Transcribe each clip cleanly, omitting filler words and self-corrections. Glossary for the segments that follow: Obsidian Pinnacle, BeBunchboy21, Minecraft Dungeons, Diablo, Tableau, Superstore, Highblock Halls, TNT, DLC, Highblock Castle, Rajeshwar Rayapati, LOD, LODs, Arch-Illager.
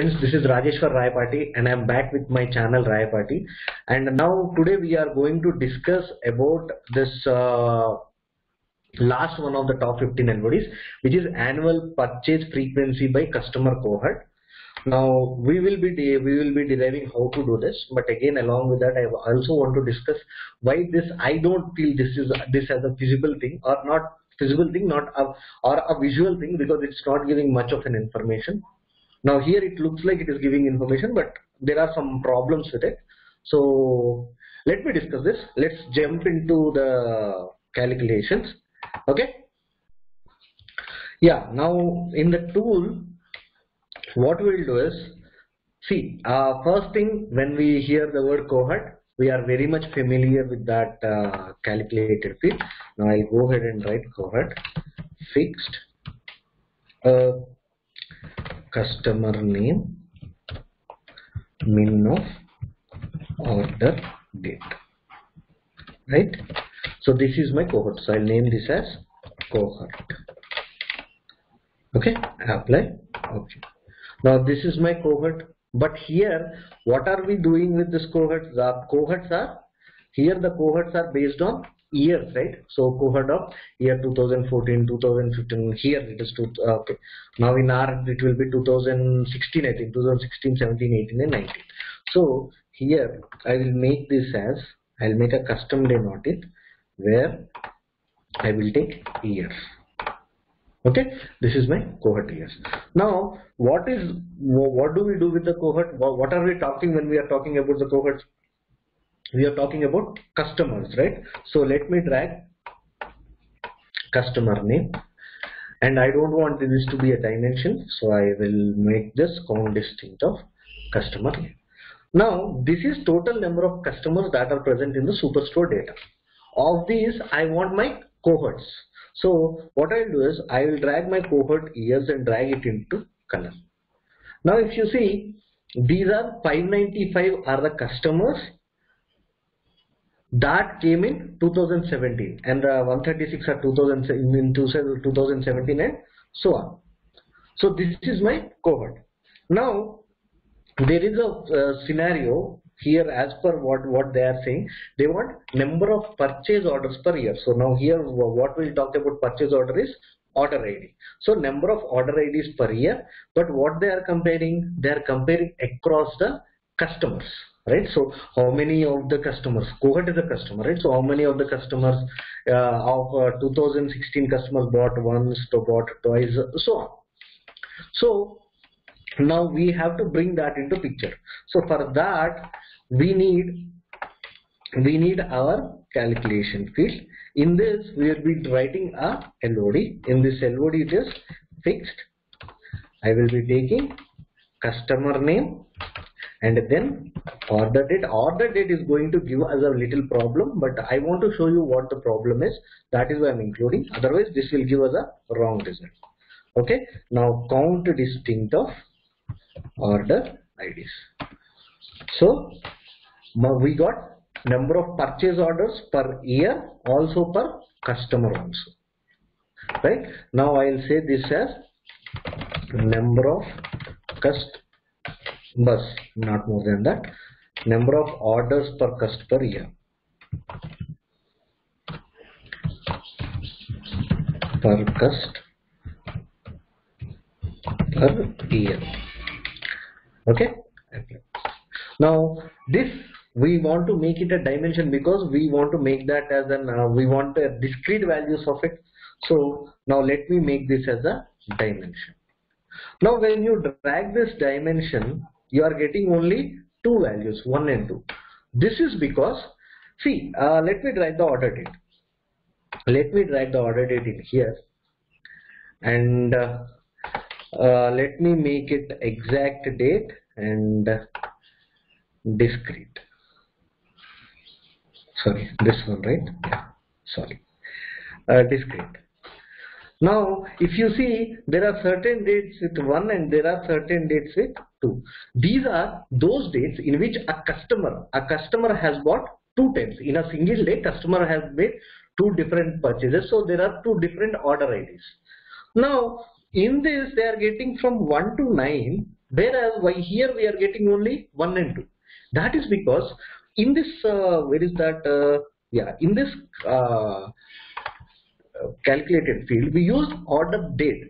Friends, this is Rajeshwar Rayapati and I am back with my channel Rayapati, and now today we are going to discuss about this last one of the top 15 LODs, which is annual purchase frequency by customer cohort. Now we will be deriving how to do this, but again along with that I also want to discuss why this I don't feel this as a feasible thing or not feasible thing, not a, or a visual thing, because it's not giving much of an information. Now here it looks like it is giving information, but there are some problems with it. So let me discuss this. Let's jump into the calculations. Okay. Yeah. Now in the tool, what we'll do is, see, first thing, when we hear the word cohort, we are very much familiar with that calculated field. Now I'll go ahead and write cohort fixed customer name, min of order date, right? So this is my cohort. So I'll name this as cohort. Okay, apply. Okay. Now this is my cohort, but here what are we doing with this cohort? The cohorts are here. The cohorts are based on years, right? So cohort of year 2014, 2015. Here it is two. Okay. Now in our it will be 2016. I think 2016, 17, 18, and 19. So here I will make this as, I'll make a custom denote it where I will take years. Okay, this is my cohort years. Now what do we do with the cohort? What are we talking when we are talking about the cohorts? We are talking about customers, right? So let me drag customer name, and I don't want this to be a dimension, so I will make this count distinct of customer name. Now this is total number of customers that are present in the Superstore data. Of these I want my cohorts. So what I'll do is I will drag my cohort years and drag it into color. Now if you see, these are 595 are the customers that came in 2017, and 136 are 2017 and so on. So this is my cohort. Now there is a scenario here as per what they are saying. They want number of purchase orders per year. So now here what we'll talk about purchase order is order ID. So number of order IDs per year, but what they are comparing across the customers, right? So how many of the customers, cohort is a customer, right? So how many of the customers of 2016 customers bought once, bought twice, so on. So now we have to bring that into picture. So for that we need our calculation field. In this we will be writing a LOD. In this LOD it is fixed. I will be taking customer name and then order date. Order date is going to give us a little problem, but I want to show you what the problem is. That is why I am including, otherwise this will give us a wrong result. Okay, now count distinct of order IDs. So we got number of purchase orders per year, also per customer also, right? Now I'll say this as number of customers, not more than that, number of orders per customer per year, per customer per year. Okay. Now this we want to make it a dimension, because we want to make that as an we want the discrete values of it. So now let me make this as a dimension. Now when you drag this dimension, you are getting only two values, 1 and 2. This is because, see, let me drag the order date. Let me drag the order date in here, and let me make it exact date and discrete. Sorry, this one, right? Yeah, sorry, discrete. Now if you see, there are certain dates with 1 and there are certain dates with 2. These are those dates in which a customer has bought 2 times in a single day. Customer has made 2 different purchases, so there are 2 different order IDs. Now in this they are getting from 1 to 9, Whereas here we are getting only 1 and 2. That is because in this calculated field we used order date.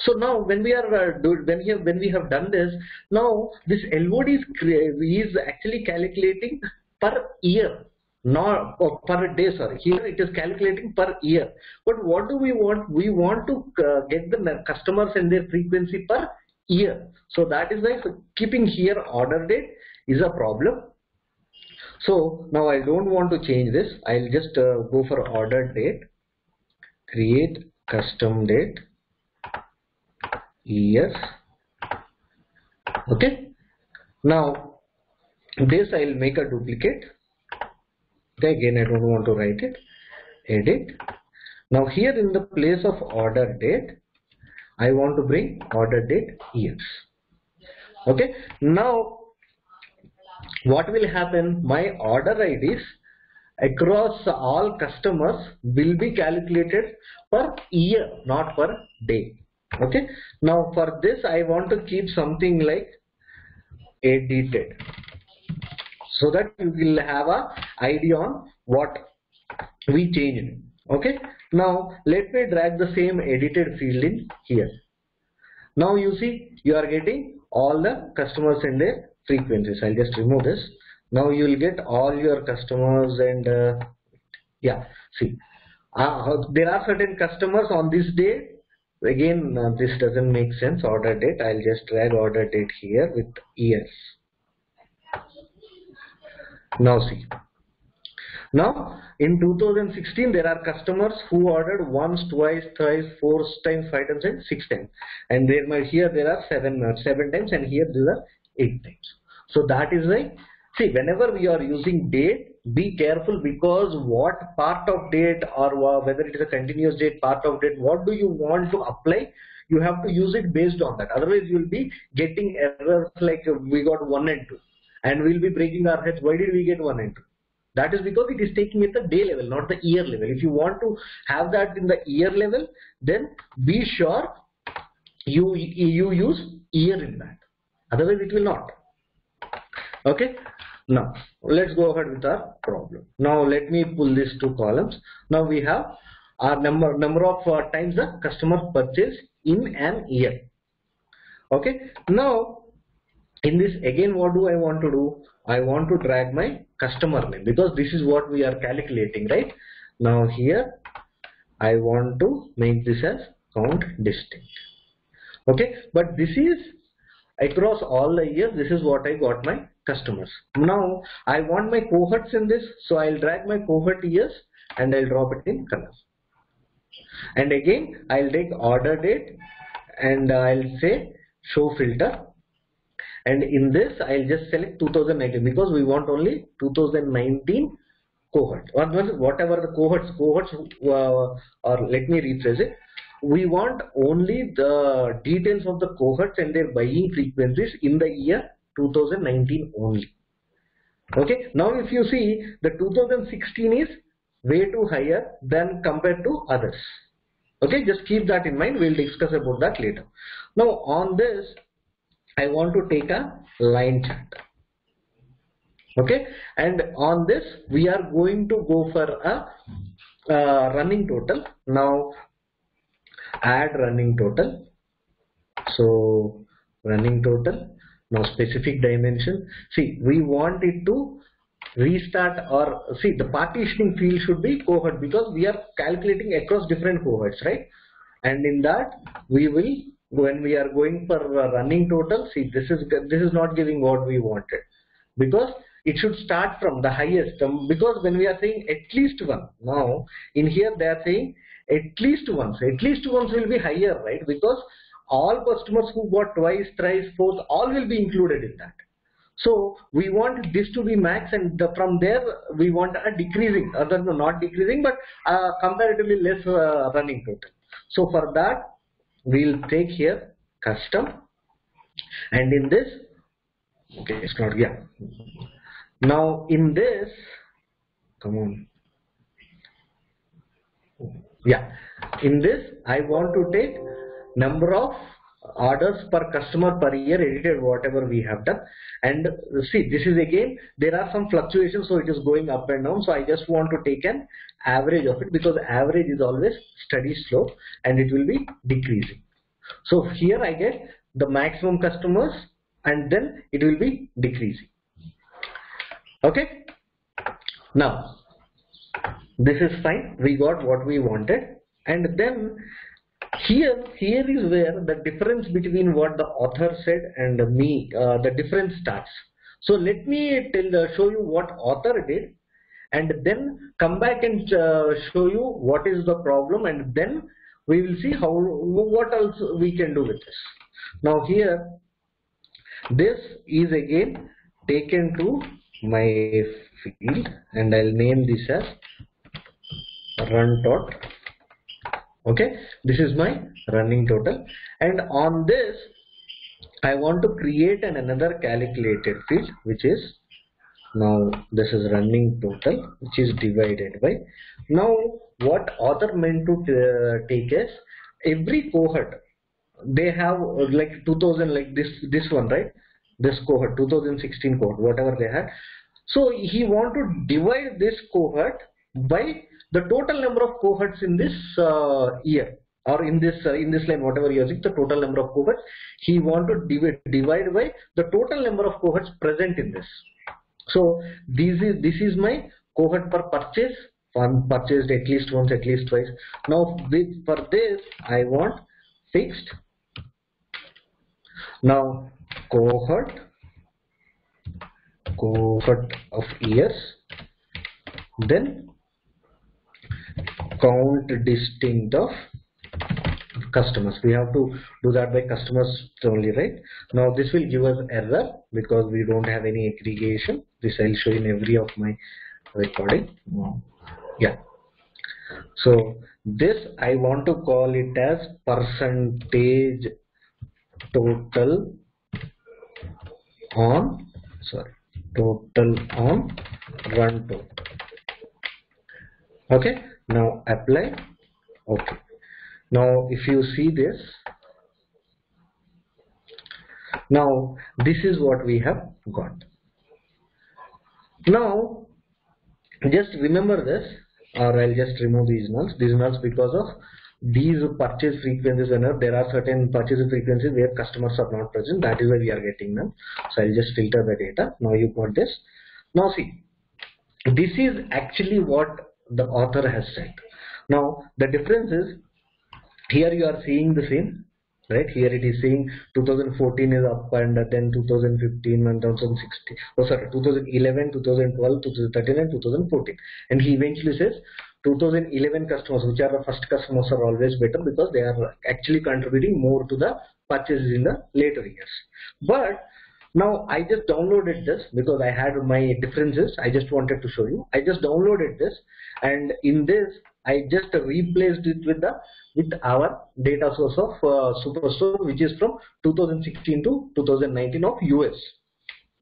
So now when we are when we have done this, now this LOD is actually calculating per year, not per day. Sorry, here it is calculating per year. But what do we want? We want to get the customers and their frequency per year. So that is why keeping here order date is a problem. So now I don't want to change this. I'll just go for order date, create custom date. Yes, okay. Now this I'll make a duplicate. Again, I don't want to write it. Edit. Now here in the place of order date, I want to bring order date years. Okay. Now what will happen? My order IDs across all customers will be calculated per year, not per day. Okay. Now for this I want to keep something like edited, so that you will have a idea on what we changed. Okay. Now let me drag the same edited field in here. Now you see you are getting all the customers and their frequencies. I'll just remove this. Now you will get all your customers and there are certain customers on this day. Again, this doesn't make sense. Order date, I'll just drag order date here with years. Now see, now in 2016 there are customers who ordered once, twice, thrice, 4 times, 5 times and 6 times, and there might here there are 7 times, and here there are 8 times. So that is why, see, whenever we are using date, be careful, because what part of date, or whether it is a continuous date, part of date, what do you want to apply, you have to use it based on that. Otherwise you will be getting errors like we got 1 and 2, and we will be breaking our heads, why did we get 1 and 2? That is because it is taking at the day level, not the year level. If you want to have that in the year level, then be sure you use year in that, otherwise it will not. Okay. Now let's go ahead with our problem. Now let me pull these 2 columns. Now we have our number of times the customer purchased in an year. Okay. Now in this, again, what do I want to do? I want to drag my customer name, because this is what we are calculating, right? Now here I want to make this as count distinct. Okay. But this is across all the years. This is what I got my customers. Now I want my cohorts in this, so I'll drag my cohort years and I'll drop it in color. And again I'll take order date and I'll say show filter, and in this I'll just select 2019, because we want only 2019 cohort, or whatever the cohorts or let me rephrase it. We want only the details of the cohorts and their buying frequencies in the year 2019 only. Okay. Now if you see, the 2016 is way too higher than compared to others. Okay, just keep that in mind. We'll discuss about that later. Now on this I want to take a line chart. Okay, and on this we are going to go for a running total. Now add running total. So running total. Now specific dimension, see, we want it to restart, or see, the partitioning field should be cohort, because we are calculating across different cohorts, right? And in that we will, when we are going for running total, see, this is not giving what we wanted, because it should start from the highest, because when we are saying at least one, now in here they are saying at least ones will be higher, right? Because all customers who bought twice, thrice, fourth, all will be included in that. So we want this to be max, and from there we want a decreasing, other than not decreasing, but comparatively less running total. So for that we'll take here custom, and in this, okay, it's not, yeah. Now in this, come on, yeah, in this I want to take number of orders per customer per year edited, whatever we have done. And see, this is again, there are some fluctuations, so it is going up and down. So I just want to take an average of it, because average is always steady slope and it will be decreasing. So here I get the maximum customers and then it will be decreasing. Okay, now this is fine, we got what we wanted. And then here is where the difference between what the author said and me, the difference starts. So let me show you what author did and then come back and show you what is the problem, and then we will see how, what else we can do with this. Now here, this is again taken to my field and I'll name this as run tot. Okay, this is my running total, and on this I want to create another calculated field, which is, now this is running total, which is divided by. Now what author meant to take is, every cohort they have like 2000, like this one, right, this cohort 2016 cohort, whatever they had. So he want to divide this cohort by the total number of cohorts in this year, or in this line, whatever you are using, the total number of cohorts he want to divide by the total number of cohorts present in this. So this is my cohort per purchase. One purchased at least once, at least twice. Now for this I want fixed. Now cohort of years, then count distinct of customers. We have to do that by customers only, right? Now this will give us error because we don't have any aggregation. This I'll show in every of my recording. Yeah. So this I want to call it as percentage total on, sorry, total on run total. Okay, now apply. Okay, now if you see this, now this is what we have got. Now just remember this, or I'll just remove these nulls, because of these purchase frequencies. Whenever there are certain purchase frequencies where customers are not present, that is why we are getting them. So I'll just filter the data. Now you got this. Now see, this is actually what the author has said. Now the difference is, here you are seeing the same, right? Here it is saying 2014 is up, and then 2015 and 2016, oh sorry, 2011, 2012, 2013 and 2014. And he eventually says 2011 customers, which are the first customers, are always better because they are actually contributing more to the purchases in the later years. But now I just downloaded this because I had my differences. I just wanted to show you. I just downloaded this, and in this I just replaced it with our data source of Superstore, which is from 2016 to 2019 of US.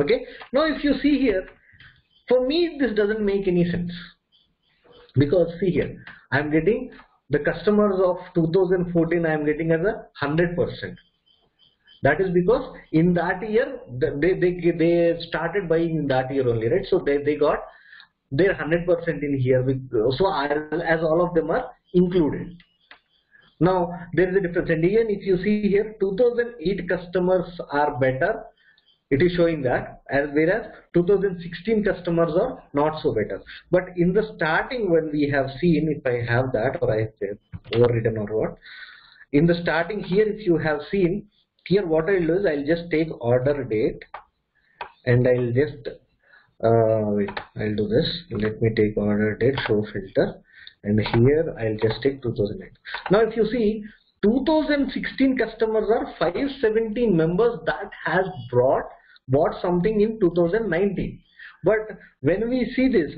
Okay. Now if you see here, for me this doesn't make any sense, because see here, I am getting the customers of 2014. I am getting as a 100%. That is because in that year they started buying in that year only, right? So they got their 100% in here. So as all of them are included. Now there is a difference. And again, if you see here, 2008 customers are better. It is showing that, as whereas 2016 customers are not so better. But in the starting, when we have seen, if I have that, or I have overwritten or what, in the starting here, if you have seen. Here what I'll do is, I'll just take order date, and I'll just wait, I'll do this. Let me take order date, show filter, and here I'll just take 2008. Now if you see, 2016 customers are 517 members that has bought something in 2019. But when we see this,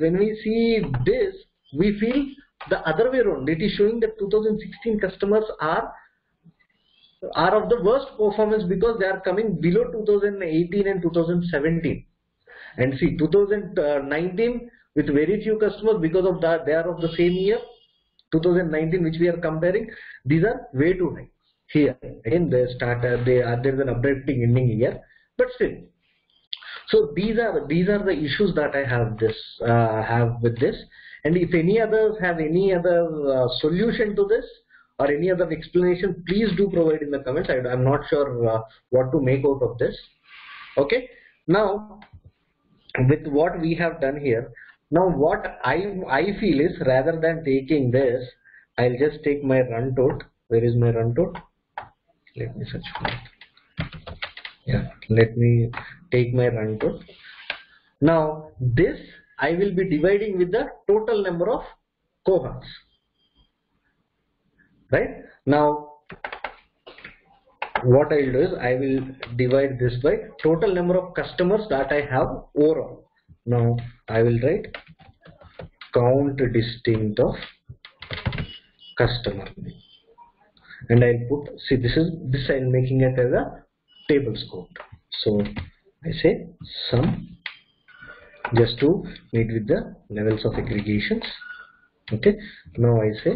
we feel the other way around. It is showing that 2016 customers are of the worst performance because they are coming below 2018 and 2017, and see 2019 with very few customers, because of that they are of the same year. 2019, which we are comparing, these are way too high. here. Again, there is an abrupting ending here, but still. So these are the issues that I have with this. And if any others have any other solution to this or any other explanation, please do provide in the comments. I'm not sure what to make out of this. Okay. Now, with what we have done here, now what I feel is, rather than taking this, I'll just take my run tote. Where is my run tote? Let me search for it. Yeah, let me take my run tote. Now this I will be dividing with the total number of cohorts, right? Now what I'll do is I will divide this by total number of customers that I have overall. Now I will write count distinct of customer, and I'll put, see, this I'm making it as a table scope. So I say sum, just to meet with the levels of aggregations. Okay. Now I say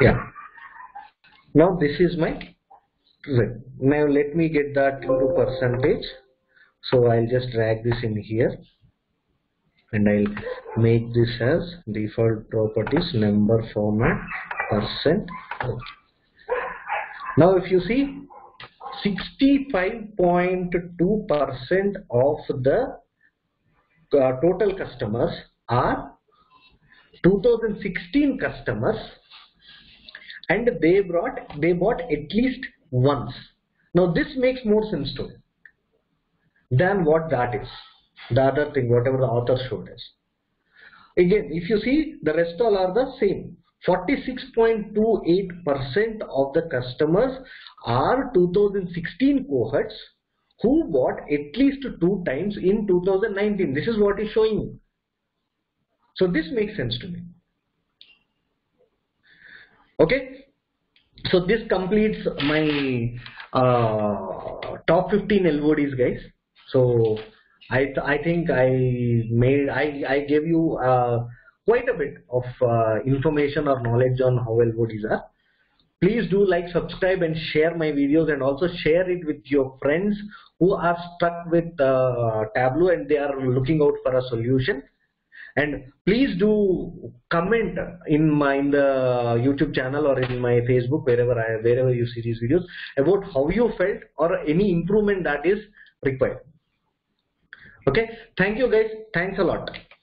yeah. Now this is my. Now let me get that into percentage. So I'll just drag this in here, and I'll make this as default properties number format %. Now if you see, 65.2% of the total customers are 2016 customers, and they bought at least once. Now this makes more sense to me than what that is, the other thing, whatever the author showed us. Again, if you see, the rest all are the same. 46.28% of the customers are 2016 cohorts who bought at least 2 times in 2019. This is what is showing you. So this makes sense to me. Okay. So this completes my top 15 LODs, guys. So I think I gave you quite a bit of information or knowledge on how LODs are. Please do like, subscribe, and share my videos, and also share it with your friends who are stuck with Tableau and they are looking out for a solution. And please do comment in the YouTube channel or in my Facebook, wherever you see these videos, about how you felt or any improvement that is required. Okay, thank you guys. Thanks a lot.